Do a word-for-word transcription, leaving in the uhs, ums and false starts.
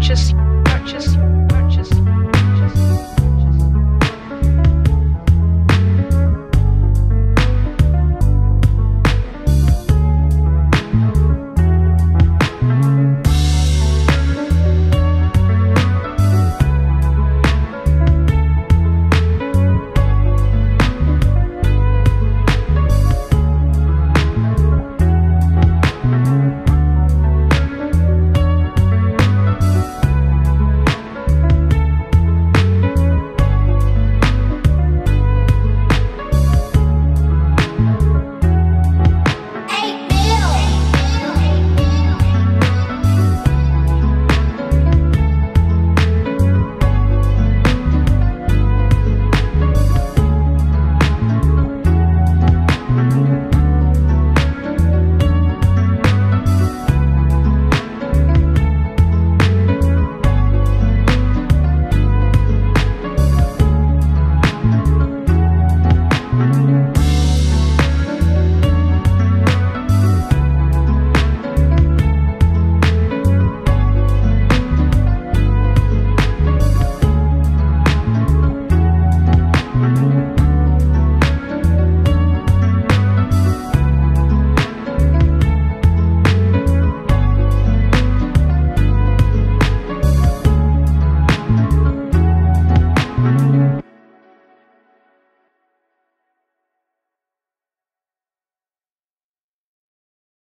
purchase, purchase.